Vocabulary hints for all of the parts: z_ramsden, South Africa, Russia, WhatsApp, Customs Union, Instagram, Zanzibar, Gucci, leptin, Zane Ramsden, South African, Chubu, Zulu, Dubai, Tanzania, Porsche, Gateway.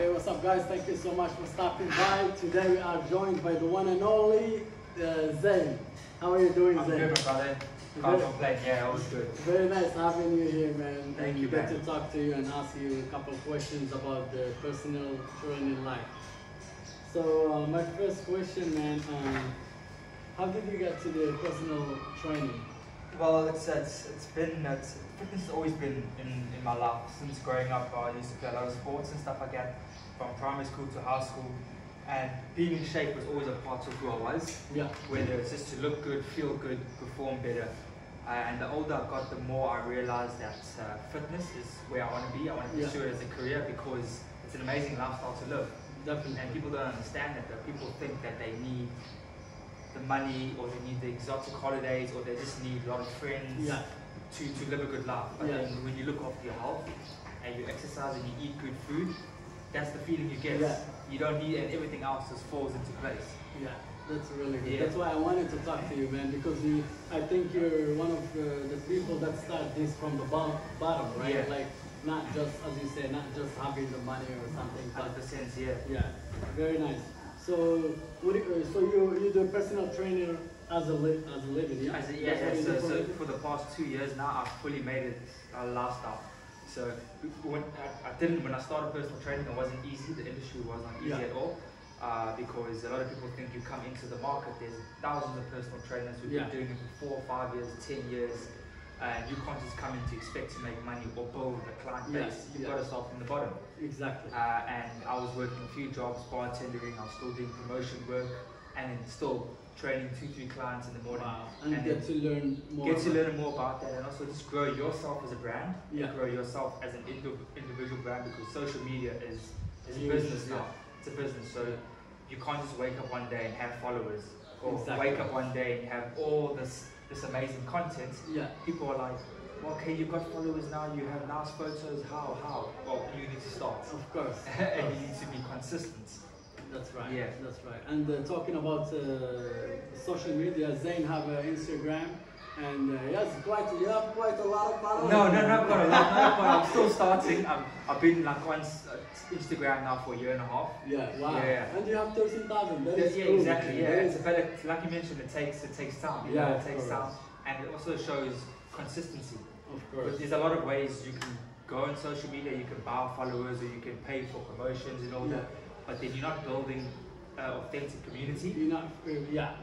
Hey, what's up guys? Thank you so much for stopping by. Today we are joined by the one and only Zane. How are you doing, Zane? I'm good, brother. Can't complain. Yeah, all good. Very nice having you here, man. Thank you, man. Get to talk to you and ask you a couple of questions about the personal journey in life. So my first question, man, how did you get to the personal training? Well, fitness has always been in my life. Since growing up, I used to play a lot of sports and stuff like that, from primary school to high school. And being in shape was always a part of who I was. Yeah. Whether it's just to look good, feel good, perform better. And the older I got, the more I realized that fitness is where I want to be. I want to pursue it as a career because it's an amazing lifestyle to live. Definitely. And people don't understand that, though. People think that they need the money, or they need the exotic holidays, or they just need a lot of friends to live a good life. But then when you look after your health and you exercise and you eat good food, that's the feeling you get. Yeah. You don't need, and everything else just falls into place. Yeah, that's really good. Yeah. That's why I wanted to talk to you, man, because I think you're one of the people that start this from the bottom, right? Yeah. Like, not just, as you say, not just having the money or something. 100%, yeah. Yeah, very nice. So, you do personal trainer as a living, yeah? So for the past 2 years now, I've fully made it a lifestyle. So when I started personal training, it wasn't easy. The industry was not easy at all because a lot of people think you come into the market, there's thousands of personal trainers who've been doing it for 4 or 5 years, 10 years, and you can't just come in to expect to make money or build a client base. You've got to start from the bottom. Exactly. And I was working a few jobs, bartendering, I was still doing promotion work, and then still training 2-3 clients in the morning. Wow. And get to learn more. Get to learn more about that, and also just grow yourself as a brand. Yeah. Grow yourself as an individual brand, because social media is a business now. It's a business, so you can't just wake up one day and have followers, or wake up one day and have all this amazing content. Yeah. People are like, okay, you've got followers now, you have nice photos, how? Well, you need to start. Of course. And you need to be consistent. That's right. Yeah, that's right. And talking about social media, Zane have Instagram, and you have quite a lot of followers. No, not quite a lot, but I'm still starting. I've been like on Instagram now for 1.5 years. Yeah, wow. Yeah. And you have 13,000. Yeah, cool. Exactly. Yeah, it's a better. Like you mentioned, it takes time. Yeah, it takes time, and it also shows consistency. Of course. But there's a lot of ways you can go on social media. You can buy followers, or you can pay for promotions and all that. But then you're not building authentic community. You're not,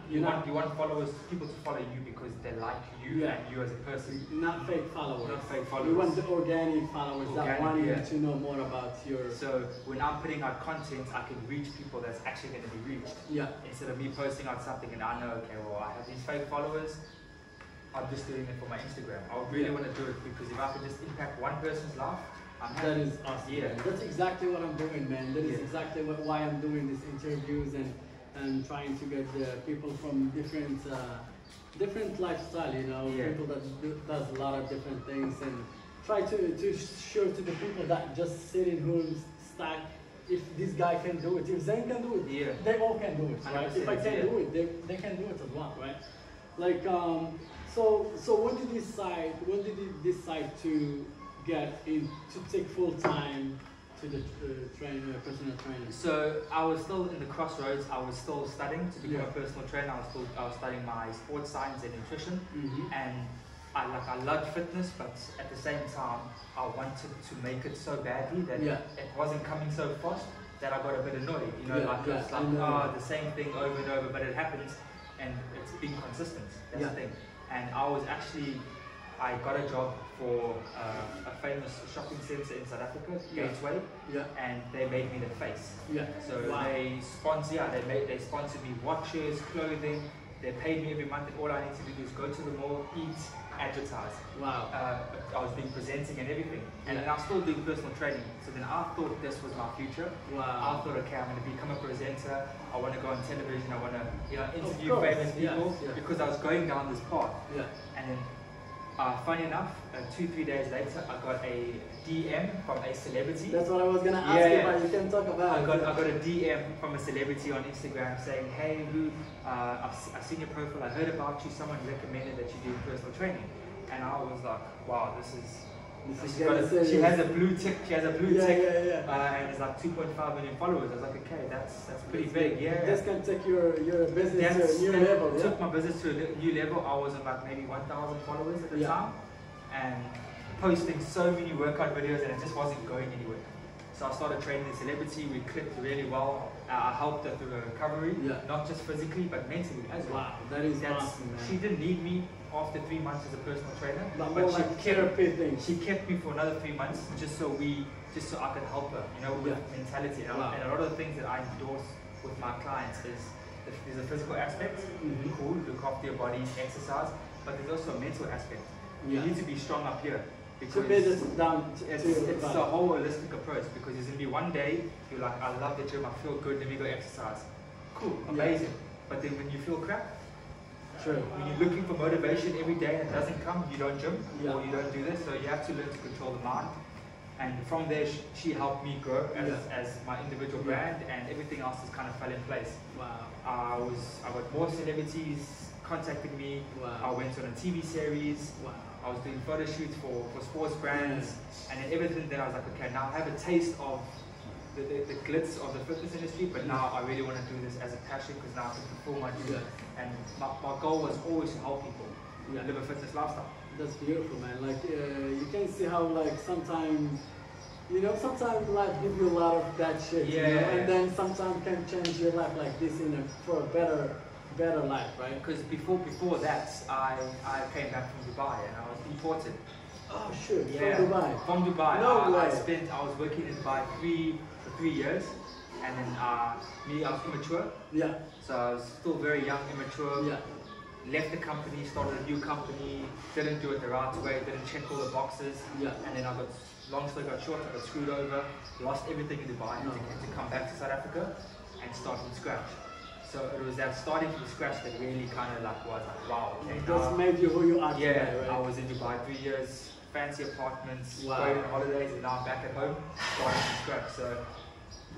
you want followers, people to follow you because they like you and you as a person. Not fake followers. Not fake followers. You want the organic followers that want you to know more about your. So when I'm putting out content, I can reach people that's actually going to be reached. Yeah. Instead of me posting out something and I know, okay, well, I have these fake followers. I'm just doing it for my Instagram. I really want to do it because if I could just impact one person's life. That is awesome. Yeah. That's exactly what I'm doing, man. That is exactly why I'm doing these interviews and trying to get people from different different lifestyle, you know, people that does a lot of different things, and try to show to the people that just sit in homes stack. If this guy can do it, if Zane can do it, they all can do it, right? If I can do it, they can do it as well, right? Like so when did you decide to get in, to take full time to the personal training? So I was still in the crossroads. I was still studying to become a personal trainer. I was studying my sports science and nutrition, and I loved fitness, but at the same time I wanted to make it so badly that it wasn't coming so fast that I got a bit annoyed. You know, it's like the same thing over and over, but it happens, and it's being consistent. That's the thing. And I got a job for a famous shopping centre in South Africa, Gateway, and they made me the face. Yeah. So they sponsored me watches, clothing. They paid me every month, and all I needed to do is go to the mall, eat, advertise. Wow. I was doing presenting and everything, and I was still doing personal training. So then I thought this was my future. Wow. I thought, okay, I'm going to become a presenter. I want to go on television. I want to interview famous people because I was going down this path. Yeah. And then. Funny enough, 2-3 days later, I got a DM from a celebrity. That's what I was gonna ask you about. You can talk about. I got a DM from a celebrity on Instagram saying, "Hey, Lou, I've seen your profile. I heard about you. Someone recommended that you do personal training." And I was like, "Wow, this is She has a blue tick. And it's like 2.5 million followers. I was like, okay, that's pretty big. Yeah. This can take your business to a new level. Yeah? Took my business to a new level. I was at like maybe 1,000 followers at the time, and posting so many workout videos, and it just wasn't going anywhere. So I started training in celebrity. We clicked really well. I helped her through her recovery, not just physically but mentally as well. Wow, that's awesome, man. She didn't need me after 3 months as a personal trainer, but she kept me for another 3 months just so I could help her. You know, with mentality and a lot of the things that I endorse with my clients is there's a physical aspect, cool, look after your body, exercise, but there's also a mental aspect. You need to be strong up here. It's a whole holistic approach, because there's going to be one day you're like, I love the gym, I feel good, let me go exercise. Cool, amazing. But then when you feel crap, when you're looking for motivation every day and it doesn't come, you don't gym or you don't do this, so you have to learn to control the mind. And from there, she helped me grow as my individual brand, and everything else just kind of fell in place. Wow. I got more celebrities contacting me. Wow. I went on a TV series. Wow. I was doing photo shoots for sports brands, and then everything there. I was like, okay, now I have a taste of the glitz of the fitness industry, but now I really want to do this as a passion, because now I can perform my dream. And my goal was always to help people live a fitness lifestyle. That's beautiful, man. Like you can see how, like, sometimes, you know, sometimes life gives you a lot of that shit, you know? And then sometimes can change your life like this for a better life, right? Because before that, I came back from Dubai and I was deported. Oh sure, yeah. From Dubai. From Dubai. No way. I was working in Dubai for three years, and then I was immature. Yeah. So I was still very young, immature. Yeah. Left the company, started a new company. Didn't do it the right way. Didn't check all the boxes. Yeah. And then I got, long story got short, I got screwed over. Lost everything in Dubai. No. Had to come back to South Africa and start from scratch. So it was that starting from scratch that really kind of like was like, wow. Okay, that's made you who you are today, right? I was in Dubai 3 years, fancy apartments, going on holidays, and now I'm back at home, starting from scratch. So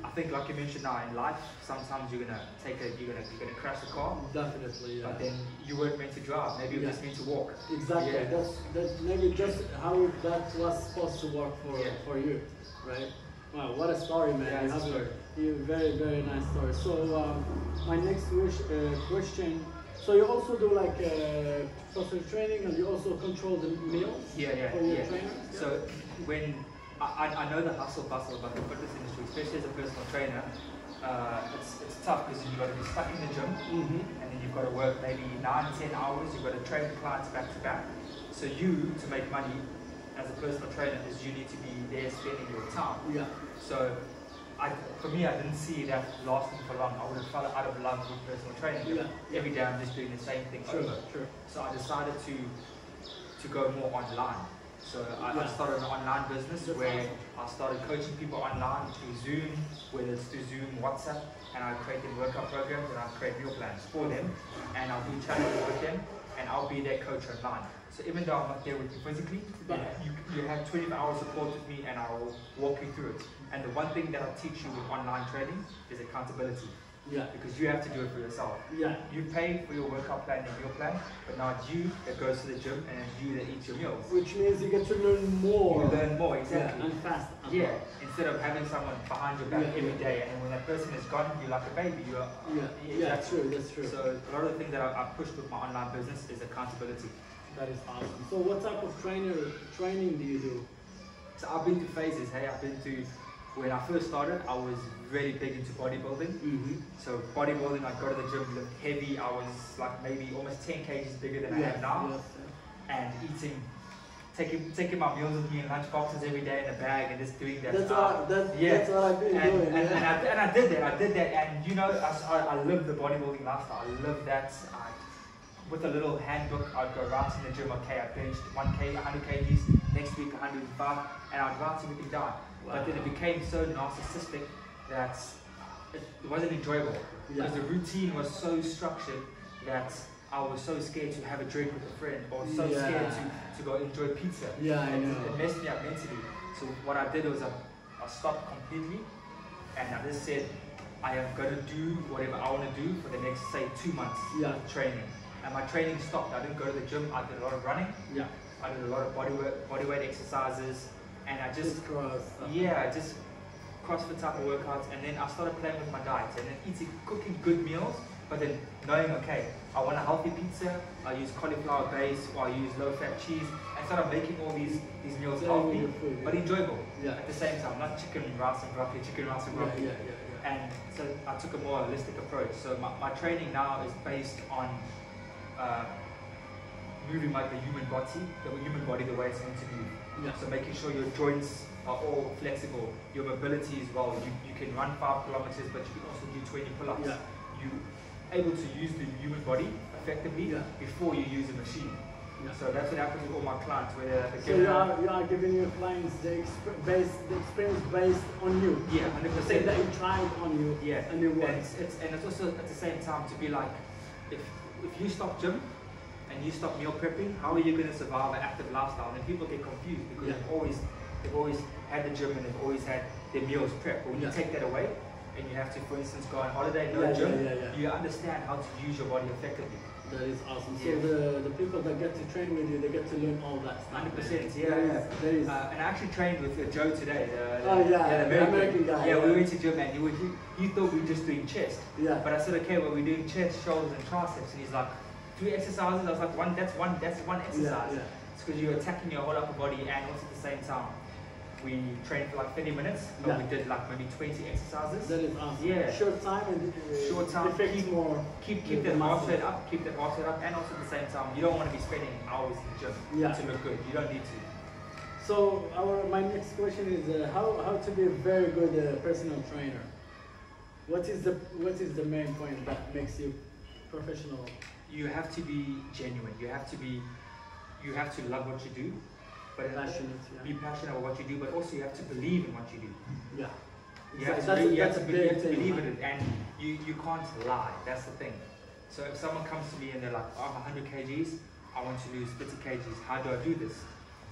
I think, like you mentioned now, in life, sometimes you're gonna crash the car. Definitely, yeah. But then you weren't meant to drive. Maybe you were just meant to walk. Exactly. Yeah. That's maybe just how that was supposed to work for you, right? Wow, what a story, man. Yeah, it's true. Very, very nice story. So my next question, so you also do like personal training, and you also control the meals for your trainers? Yeah. So when I know the hustle bustle about the fitness industry, especially as a personal trainer, it's tough, because you've got to be stuck in the gym, and then you've got to work maybe 9-10 hours, you've got to train the clients back to back. So you, to make money as a personal trainer, is you need to be there spending your time. Yeah. So for me, I didn't see that lasting for long. I would have fallen out of love with personal training. Yeah. Every day I'm just doing the same thing over. So I decided to go more online. So I started an online business where I started coaching people online through Zoom, whether it's through Zoom, WhatsApp, and I created workout programs, and I create meal plans for them, and I'll do challenges with them, and I'll be their coach online. So even though I'm not there with you physically, you have 24 hours support with me, and I will walk you through it. And the one thing that I teach you with online training is accountability. Yeah. Because you have to do it for yourself. Yeah. You pay for your workout plan and meal plan, but now it's you that goes to the gym, and it's you that eats your meals. Which means you get to learn more. You learn more, exactly. Yeah, and fast. Yeah. Instead of having someone behind your back every day, and when that person is gone, you're like a baby. You're that's true. So a lot of the things that I pushed with my online business is accountability. That is awesome. So what type of training do you do? So I've been to phases. Hey, I've been to, when I first started, I was really big into bodybuilding. So bodybuilding, I'd go to the gym, looked heavy. I was like maybe almost 10 kgs bigger than I am now. And eating, taking my meals with me in lunch boxes every day in a bag, and just doing that. That's what I've been doing. And I did that. And you know, I lived the bodybuilding lifestyle. I lived that. With a little handbook, I'd go right in the gym. Okay, I benched 1K, 100 kgs, next week 105, and I'd write everything down. Wow. But then it became so narcissistic that it wasn't enjoyable, because the routine was so structured that I was so scared to have a drink with a friend, or so scared to go enjoy pizza. Yeah, I know. It messed me up mentally. So what I did was I stopped completely, and I just said, I am going to do whatever I want to do for the next, say, 2 months of training. And my training stopped. I didn't go to the gym. I did a lot of running. I did a lot of body weight exercises, and I just just CrossFit type of workouts, and then I started playing with my diet and then cooking good meals, but then knowing, okay, I want a healthy pizza, I use cauliflower base, or I use low-fat cheese, and started making all these meals healthy, but enjoyable at the same time, not chicken, rice and broccoli, chicken, rice and broccoli. And so I took a more holistic approach. So my training now is based on moving like the human body the way it's meant to move. So making sure your joints are all flexible, your mobility as well. You can run 5 kilometers, but you can also do 20 pull-ups. You're able to use the human body effectively before you use a machine. So that's what happens with all my clients. So you are giving your clients the experience based on you. 100%. That you tried on you. And it works. And it's also at the same time to be like, if you stop gym and you stop meal prepping, how are you going to survive an active lifestyle? And people get confused because they've always had the gym and they've always had their meals prepped. But when you take that away, and you have to, for instance, go on holiday, no gym, you understand how to use your body effectively. That is awesome. So the people that get to train with you, they get to learn all that stuff. 100%, and I actually trained with Joe today. The American guy. We went to gym and he thought we were just doing chest. But I said, okay, well, we're doing chest, shoulders, and triceps. And he's like, 3 exercises? I was like, that's one exercise. It's because you're attacking your whole upper body, and also at the same time, we trained for like 30 minutes, but we did like maybe 20 exercises. That is awesome. Short time and keep that heart rate up, and also at the same time, you don't want to be spending hours in the gym to look good. You don't need to. So my next question is how to be a very good personal trainer. What is the main point that makes you professional? You have to be genuine. You have to love what you do. But be passionate about what you do, but also you have to believe in what you do. You have to believe in it, and you can't lie. That's the thing. So if someone comes to me and they're like, oh, I'm 100 kgs, I want to lose 50 kgs, how do I do this?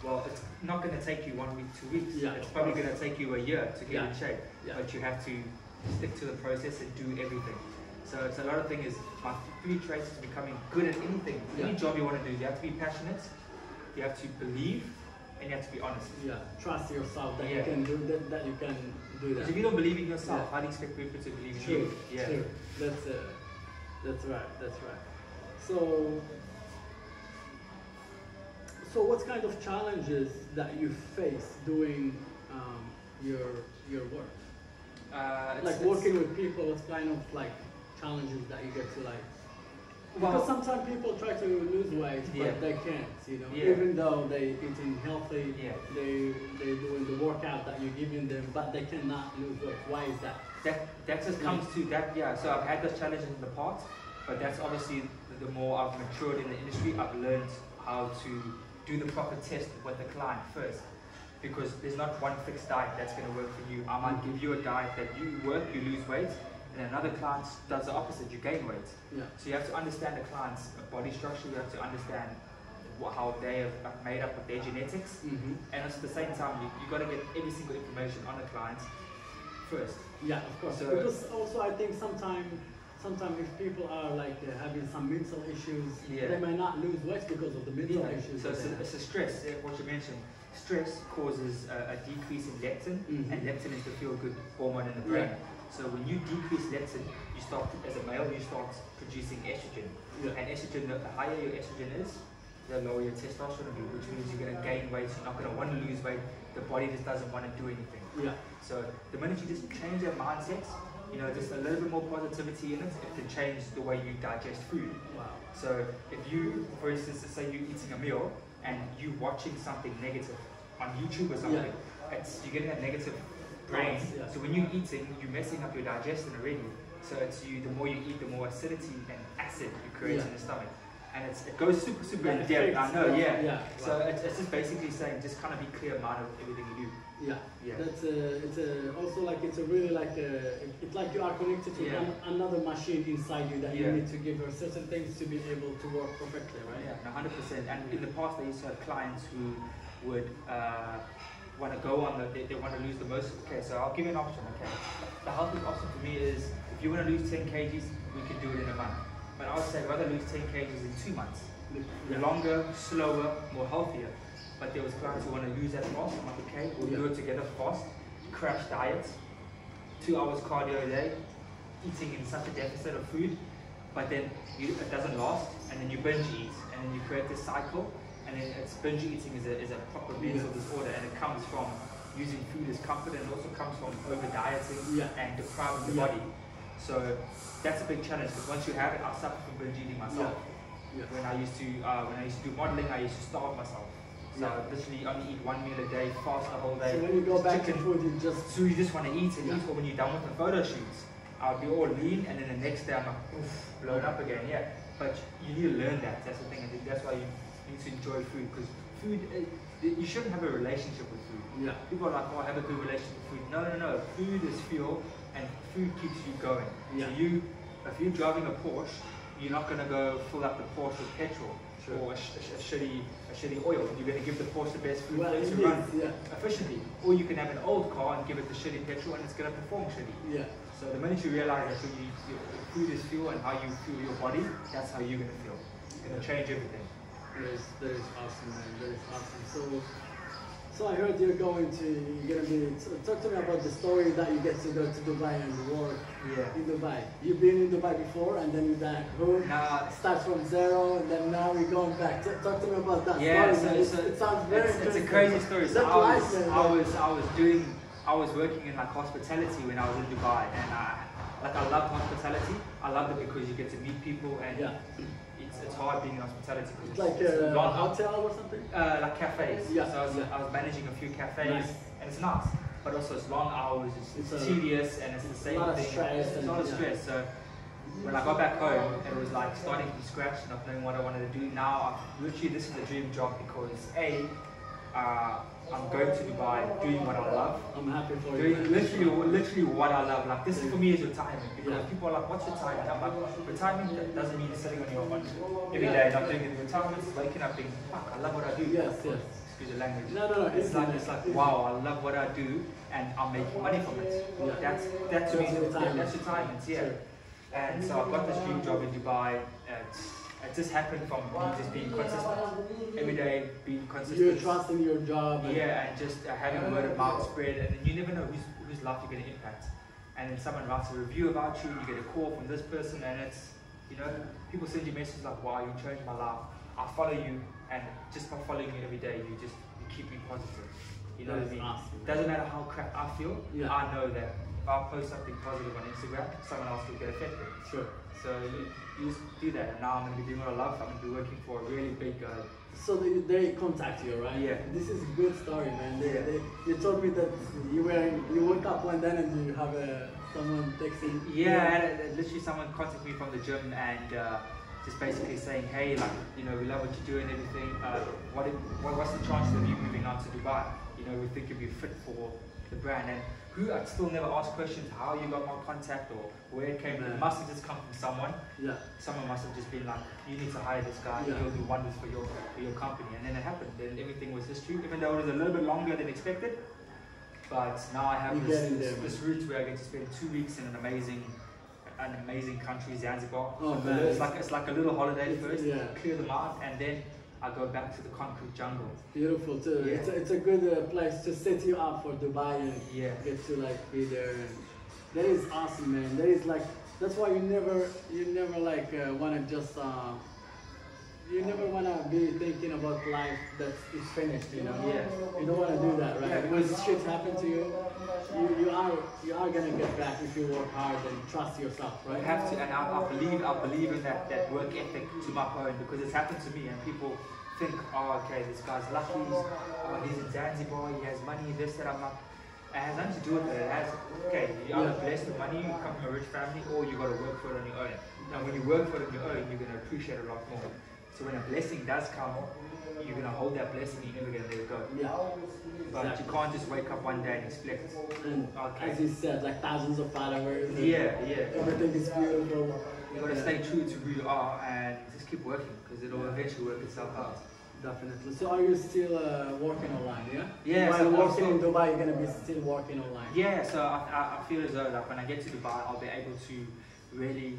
Well, it's not going to take you 1 week, 2 weeks. It's probably going to take you a year to get in shape, but you have to stick to the process and do everything. So it's a lot of things. My 3 traits to becoming good at anything, any job you want to do, you have to be passionate, you have to believe, and you have to be honest. Trust yourself that you can do that. Because if you don't believe in yourself, how do you expect people to believe in you? True. That's right. So what kind of challenges that you face doing your work? Working with people, what kind of challenges that you get to Because sometimes people try to lose weight, but they can't, even though they're eating healthy, they're doing the workout that you're giving them, but they cannot lose weight. Why is that? That just comes to that, so I've had those challenges in the past, but that's obviously the more I've matured in the industry, I've learned how to do the proper test with the client first, because there's not one fixed diet that's going to work for you. I might give you a diet that you work, you lose weight, and another client does the opposite, you gain weight. So you have to understand the client's body structure, you have to understand how they have made up of their genetics, and at the same time, you got to get every single information on the client first. Of course. So, because also I think sometimes if people are having some mental issues, they may not lose weight because of the mental issues. So it's a stress, what you mentioned. Stress causes a decrease in leptin, and leptin is the feel-good hormone in the brain. So when you decrease leptin, you start, as a male, you start producing estrogen. And estrogen, the higher your estrogen is, the lower your testosterone will be, which means you're going to gain weight, you're not going to want to lose weight, the body just doesn't want to do anything. So the minute you just change your mindset, just a little bit more positivity in it, it can change the way you digest food. So if you, for instance, say you're eating a meal, and you're watching something negative on YouTube or something, you're getting that negative brain. So when you're eating, you're messing up your digestion already. So the more you eat, the more acidity and acid you create in the stomach. And it goes super, super in depth, I know, So it's just basically saying, just kind of be clear-minded with everything you do. That's it's also you are connected to another machine inside you that you need to give her certain things to be able to work perfectly, right? 100%. And in the past, I used to have clients who would want to go on, they want to lose the most. Okay, so I'll give you an option, okay? The healthy option for me is, if you want to lose 10 kgs, we can do it in a month. But I would say rather lose 10 kgs in 2 months they're longer, slower, more healthier. But there was clients who want to lose that fast. I'm like, okay, we'll do it together fast. Crash diets, 2 hours cardio a day, eating in such a deficit of food, but then it doesn't last, and then you binge eat, and then you create this cycle, and then it's binge eating is a proper mental disorder, and it comes from using food as comfort, and it also comes from over dieting and depriving the body. So that's a big challenge, because once you have it, I suffer from binge eating myself. Yeah. Yeah. When I used to do modeling, I used to starve myself. So I literally only eat one meal a day, fast the whole day. So when you go back and forth, you just want to eat and eat, or when you're done with the photo shoots, I'll be all lean, and then the next day I'm like, oof, blown up again, But you need to learn that, that's the thing, and that's why you need to enjoy food, because food, you shouldn't have a relationship with food. Yeah. People are like, oh, I have a good relationship with food. No, no, no, food is fuel, and food keeps you going. Yeah. So if you're driving a Porsche, you're not going to go fill up the Porsche with petrol. Or a shitty oil. You're going to give the Porsche the best food to run efficiently. Or you can have an old car and give it the shitty petrol and it's going to perform shitty. Yeah. So the minute you realize that your food is fuel and how you fuel your body, that's how you're going to feel. It's going to change everything. That is awesome, man. That is awesome. So I heard you're going to be, talk to me about the story that you get to go to Dubai and work in Dubai. You've been in Dubai before and then you're back home, starts from zero and then now we're going back. Talk to me about that story. So it sounds very interesting. It's a crazy story. So I was working in like hospitality when I was in Dubai, and I love hospitality. I love it because you get to meet people and it's hard being in hospitality. It's like a hotel or something? Like cafes. Yeah. So I was managing a few cafes, and it's nice. But also it's long hours, it's tedious, and it's the same thing. It's not a stress. So when I got back home, it was like starting from scratch, not knowing what I wanted to do. Now, literally this is a dream job because I'm going to Dubai, doing what I love. I'm happy for you. Literally what I love. Like this for me is retirement. Because people are like, what's retirement? I'm like, retirement doesn't mean sitting on your phone every day. Not doing it. Retirement is waking up being, fuck, I love what I do. Yes. Excuse the language. No. It's like wow, I love what I do, and I'm making money from it. Yeah. That to me is retirement. That's retirement. Yeah. Sure. And so I got this dream job in Dubai. It just happened from me just being consistent. Every day, being consistent. You're trusting your job. And just having word of mouth spread. And then you never know whose life you're going to impact. And then someone writes a review about you, and you get a call from this person, and it's, you know, people send you messages like, wow, you changed my life. I follow you, and just by following you every day, you keep me positive. You know what I mean? Awesome. Doesn't matter how crap I feel, I know that if I post something positive on Instagram, someone else will get affected. Sure. So you just do that, and now I'm going to be doing what I love. I'm going to be working for a really big guy. So they contact you, right? Yeah. This is a good story, man. They told me that you woke up one day and you have someone texting. And literally someone contacted me from the gym and just basically saying, hey, like, you know, we love what you do and everything. What's the chances of you moving on to Dubai? You know, we think you'd be fit for the brand. And I'd still never ask questions how you got my contact or where it came from. It must have just come from someone. Yeah. Someone must have just been like, you need to hire this guy, he'll do wonders for your company. And then it happened. Then everything was history, even though it was a little bit longer than expected. But now I have this route where I get to spend 2 weeks in an amazing country, Zanzibar. Oh, so it's like a little holiday first, clear the mind, and then I go back to the concrete jungle. Beautiful too. Yeah. It's a good place to set you up for Dubai and get to like be there. And that is awesome, man. That is like that's why you never like want to just you never want to be thinking about life that is finished. You know. Yeah. You don't want to do that, right? Because shit happened to you. You are gonna get back if you work hard and trust yourself, right? You have to, and I believe in that work ethic to my point, because it's happened to me and people think, oh, okay, this guy's lucky, he's in Zanzibar, he has money, this, that. I'm like, it has nothing to do with it. It has, okay, you are blessed with money, you come from a rich family, or you got to work for it on your own. And when you work for it on your own, you're gonna appreciate it a lot more. So when a blessing does come, you're going to hold that blessing and you're never going to let it go. Yeah. But you can't just wake up one day and expect it. And as you said, like thousands of followers. Everything is beautiful. You've got to stay true to who you are and just keep working, because it'll eventually work itself out. Definitely. So are you still working online, so working in Dubai, you're going to be still working online. So I feel as though like when I get to Dubai, I'll be able to really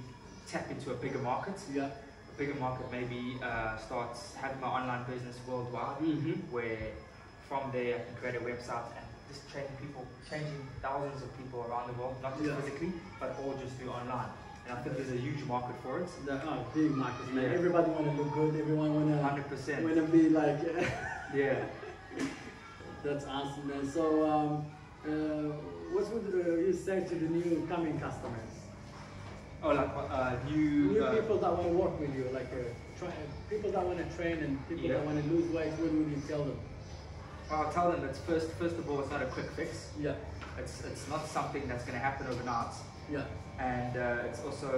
tap into a bigger market. bigger market, maybe have my online business worldwide, where from there I can create a website and just changing thousands of people around the world, not just physically, but all just through online. And I think there's a huge market for it. Big market, man. Everybody want to look good. Everyone want to be like, That's awesome, man. So, what would you say to the new coming customers? Oh, like new people that want to work with you, like people that want to train and people that want to lose weight. What would you tell them? I'll tell them that first of all, it's not a quick fix. Yeah. It's not something that's going to happen overnight. Yeah. And it's also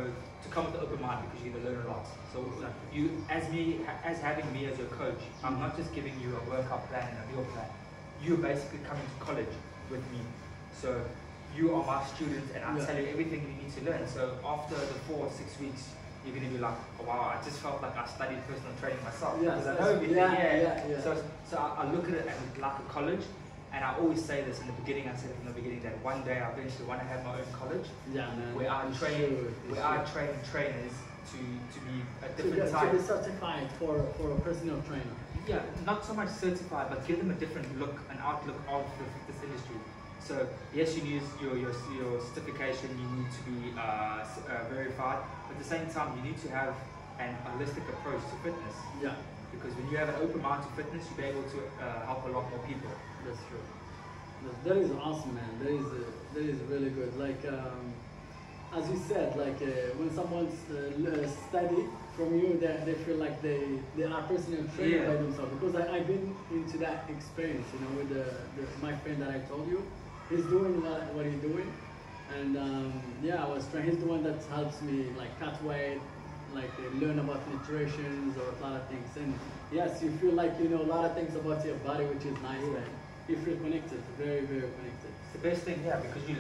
to come with an open mind, because you're going to learn a lot. So you, having me as your coach, I'm not just giving you a workout plan and a meal plan. You're basically coming to college with me. So you are my student, and I tell you everything you need to learn. So after the 4 or 6 weeks, you're going to be like, oh, wow, I just felt like I studied personal training myself. Because I know everything. So I look at it as like a college, and I always say this in the beginning, I said it in the beginning, that one day I eventually want to have my own college where I train trainers to be a different type. To be certified for a personal trainer. Yeah, not so much certified, but give them a different look and outlook of this industry. So yes, you need your certification, you need to be verified, but at the same time you need to have an holistic approach to fitness. Yeah. Because when you have an open mind to fitness, you'll be able to help a lot more people. That's true. That is awesome, man. That is really good. Like as you said, like when someone's study from you, they feel like they are personal trained by themselves. Because I've been into that experience, you know, with my friend that I told you. He's doing what he's doing, and yeah, I was trying. He's the one that helps me like cut weight, like learn about nutrition or a lot of things. And yes, you feel like you know a lot of things about your body, which is nice, man. You feel connected, very, very connected. It's the best thing, because you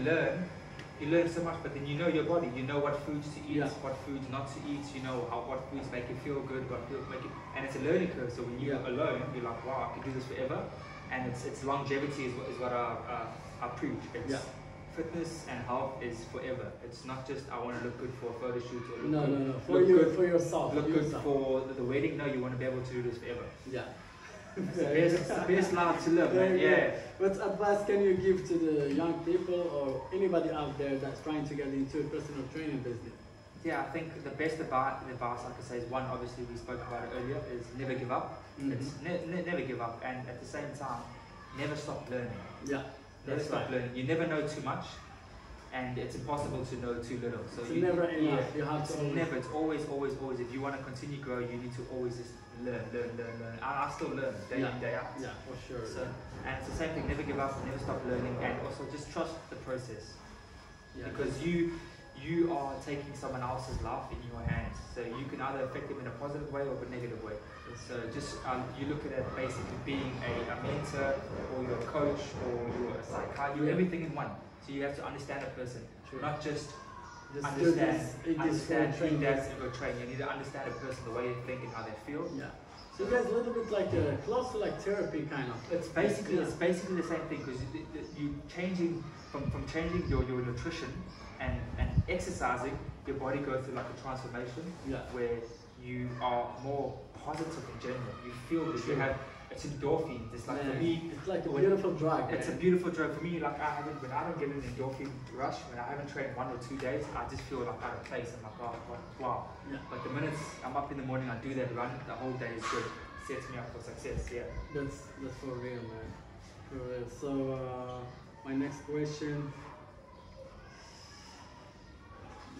learn so much, but then you know your body. You know what foods to eat, what foods not to eat. You know what foods make you feel good, what foods make you. And it's a learning curve. So when you're alone, you're like, wow, I could do this forever. And it's longevity is what I preach. It's fitness and health is forever. It's not just I want to look good for a photo shoot or look for yourself. Look good for the wedding. No, you want to be able to do this forever. Yeah. It's the best life to live, man. Yeah. What advice can you give to the young people or anybody out there that's trying to get into a personal training business? Yeah, I think the best advice I could say is one, obviously we spoke about it earlier, is never give up. It's never give up, and at the same time, never stop learning. Yeah. Never stop learning. You never know too much, and it's impossible to know too little. So it's never enough. You have to always. Never. It's always, always, always. If you want to continue to grow, you need to always just learn. I still learn day in, day out. Yeah, for sure. So, and it's the same thing. Never give up. Never stop learning, and also just trust the process. Yeah. Because you are taking someone else's life in your hands, so you can either affect them in a positive way or a negative way. So just you look at it basically being a mentor or your coach or your psychiatrist, everything in one. So you have to understand a person, not just understand who does your training. You need to understand a person, the way they think and how they feel. Yeah. So that's a little bit like close to like therapy kind of. It's basically the same thing, because you changing from changing your nutrition and exercising, your body goes through like a transformation where you are more positive in general. You feel that you have, it's endorphins. It's like, for me, it's like a beautiful drug. It's a beautiful drug. For me, like when I don't get an endorphin rush, when I haven't trained 1 or 2 days, I just feel like out of place. I'm like, oh, wow. Yeah. But the minutes I'm up in the morning, I do that run, the whole day is good. It sets me up for success, That's for real, man. For real. So, my next question.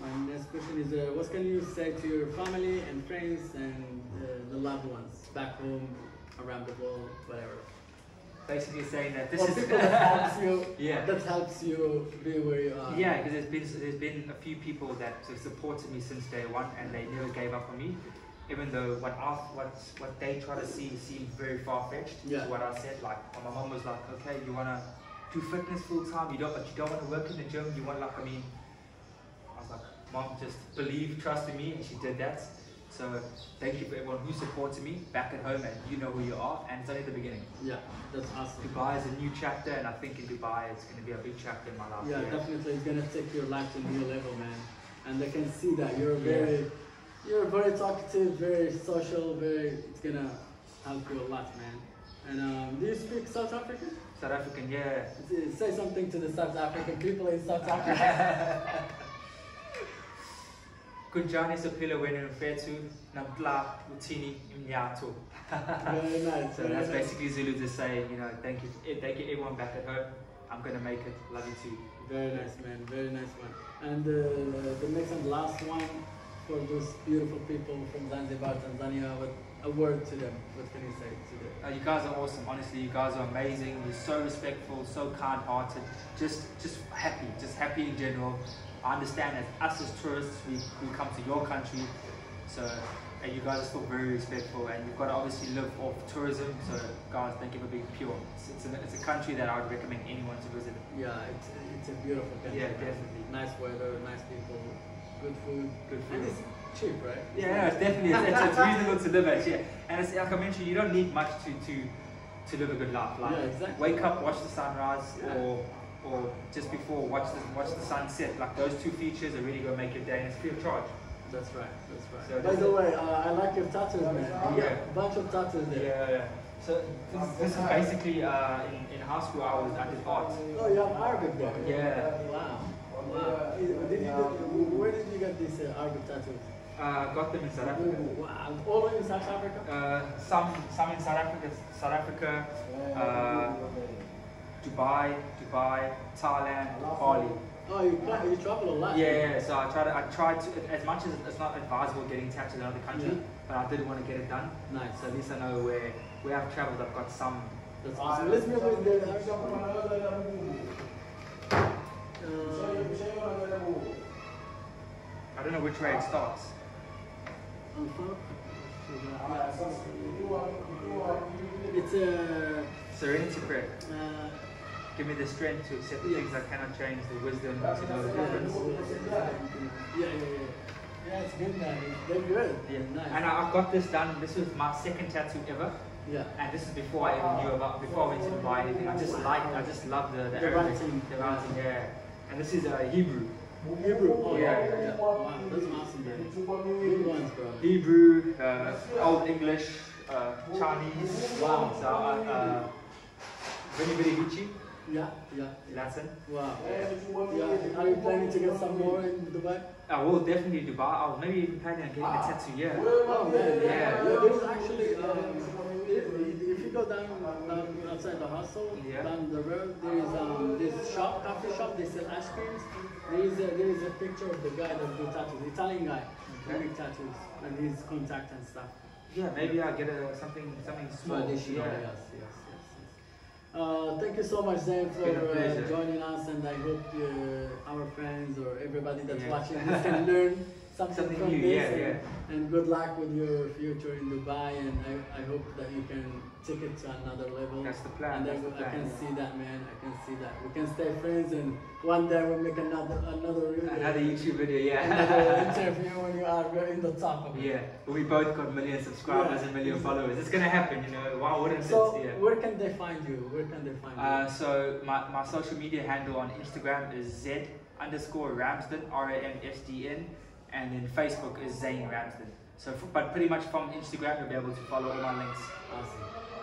My next question is, what can you say to your family and friends and the loved ones back home, around the world, whatever? Basically saying that this is people that helps you. Yeah. That helps you be where you are. Yeah, because there's been a few people that have supported me since day one, and they never gave up on me, even though what they try to see seemed very far fetched. Yeah. What I said, like my mom was like, okay, you wanna do fitness full time, but you don't wanna work in the gym, you want I was like, Mom, just believe, trust in me, and she did that. So thank you for everyone who supported me back at home, and you know who you are, and it's only the beginning. Yeah, that's awesome. Dubai is a new chapter, and I think in Dubai it's going to be a big chapter in my life. Yeah, definitely, it's going to take your life to a new level, man. And they can see that you're very You're very talkative, very social, it's gonna help you a lot, man. And do you speak South African? South African, yeah. Say something to the South African people in South Africa. Kunjani Sapila when referred to Nampla Utini Imnyato. So that's basically Zulu to say, you know, thank you everyone back at home. I'm gonna make it. Love you too. Very nice, man. Very nice one. And the next and last one for those beautiful people from Zanzibar, Tanzania. What a word to them. What can you say to them? You guys are awesome. Honestly, you guys are amazing. You're so respectful, so kind-hearted. Just happy in general. I understand that us as tourists, we come to your country, so and you guys are still very respectful, and you've got to obviously live off tourism. So guys, thank you for being pure. It's a country that I would recommend anyone to visit. Yeah, it's a beautiful country. Yeah, definitely. Nice weather, nice people, good food, And it's cheap, right? Yeah, it's definitely it's reasonable to live at. Yeah, and it's, like I mentioned, you don't need much to live a good life. Like, yeah, exactly. Wake up, watch the sunrise, yeah. Or just before watch the sunset. Like those two features are really gonna make your day, and it's free of charge. That's right. That's right. So by the way, I like your tattoos, man. Yeah, a bunch of tattoos there. Yeah, yeah. So this is basically in high school I did art. Oh, you have Arabic there. Yeah. Wow. Wow. Where did you get these Arabic tattoos? Got them in South Africa. Wow. All in South Africa? Some in South Africa. Dubai, Thailand, Bali. Oh, you travel a lot. Yeah, so I tried to, as much as it's not advisable getting tattoos in another country, but I did want to get it done. Nice. So at least I know where I've traveled, I've got some. That's awesome. Let's move in there. I don't know which way it starts. It's a serenity prayer. Give me the strength to accept the things I cannot change, the wisdom to know the difference. Yeah, it's good, man. They're good. Yeah, nice. And I got this done. This was my second tattoo ever. Yeah. And this is before I even knew about, before I went to Dubai or anything. I just love the Arabic, the writing, yeah. And this is Hebrew. Hebrew. Oh, yeah. Wow, that's awesome, man. Good ones, bro. Hebrew, Old English, Chinese. Wow. So, very Gucci. Yeah. Latin. Wow. Yeah. Are you planning to get some more in Dubai? I will definitely Dubai. I'll maybe even planning on getting a tattoo. Yeah. Oh man. Yeah. There's actually if you go down outside the hostel, down the road, there is this shop, coffee shop. They sell ice creams. There is a picture of the guy that do tattoos, Italian guy, doing tattoos, and his contact and stuff. Yeah. Maybe I'll get something small. Traditional. Yeah. Yes. Thank you so much, Zane, for joining us, and I hope our friends or everybody that's watching this can learn something from new, this. And good luck with your future in Dubai, and I hope that you can take it to another level. That's the plan. And I can see that, man. I can see that. We can stay friends, and one day we'll make another YouTube video, another interview when you are in the top of it. Yeah, we both got million subscribers and million followers. It's gonna happen, you know. Why wouldn't it? Yeah. Where can they find you? So my social media handle on Instagram is Z_Ramsden, RAMSDN, and then Facebook is Zane Ramsden. So, but pretty much from Instagram, you'll be able to follow all my links. Awesome.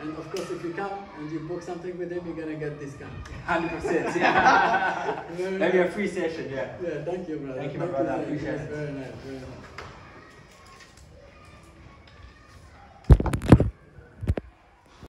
And of course, if you come and you book something with them, you're gonna get discount. 100%. Yeah. Maybe a free session. Yeah. Yeah. Thank you, brother. Thank you, my brother. I appreciate it. Very nice.